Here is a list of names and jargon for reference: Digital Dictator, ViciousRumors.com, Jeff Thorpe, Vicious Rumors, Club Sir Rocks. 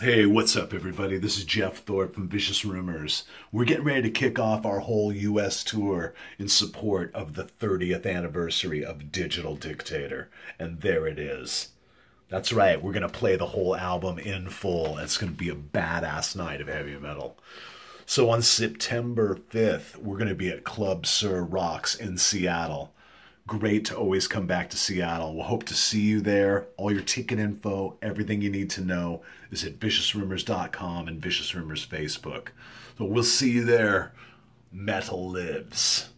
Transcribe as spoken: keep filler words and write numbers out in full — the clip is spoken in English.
Hey, what's up everybody? This is Jeff Thorpe from Vicious Rumors. We're getting ready to kick off our whole U S tour in support of the thirtieth anniversary of Digital Dictator. And there it is. That's right, we're going to play the whole album in full. It's going to be a badass night of heavy metal. So on September fifth, we're going to be at Club Sir Rocks in Seattle. Great to always come back to Seattle. We'll hope to see you there. All your ticket info, everything you need to know is at Vicious Rumors dot com and Vicious Rumors Facebook. So we'll see you there. Metal lives.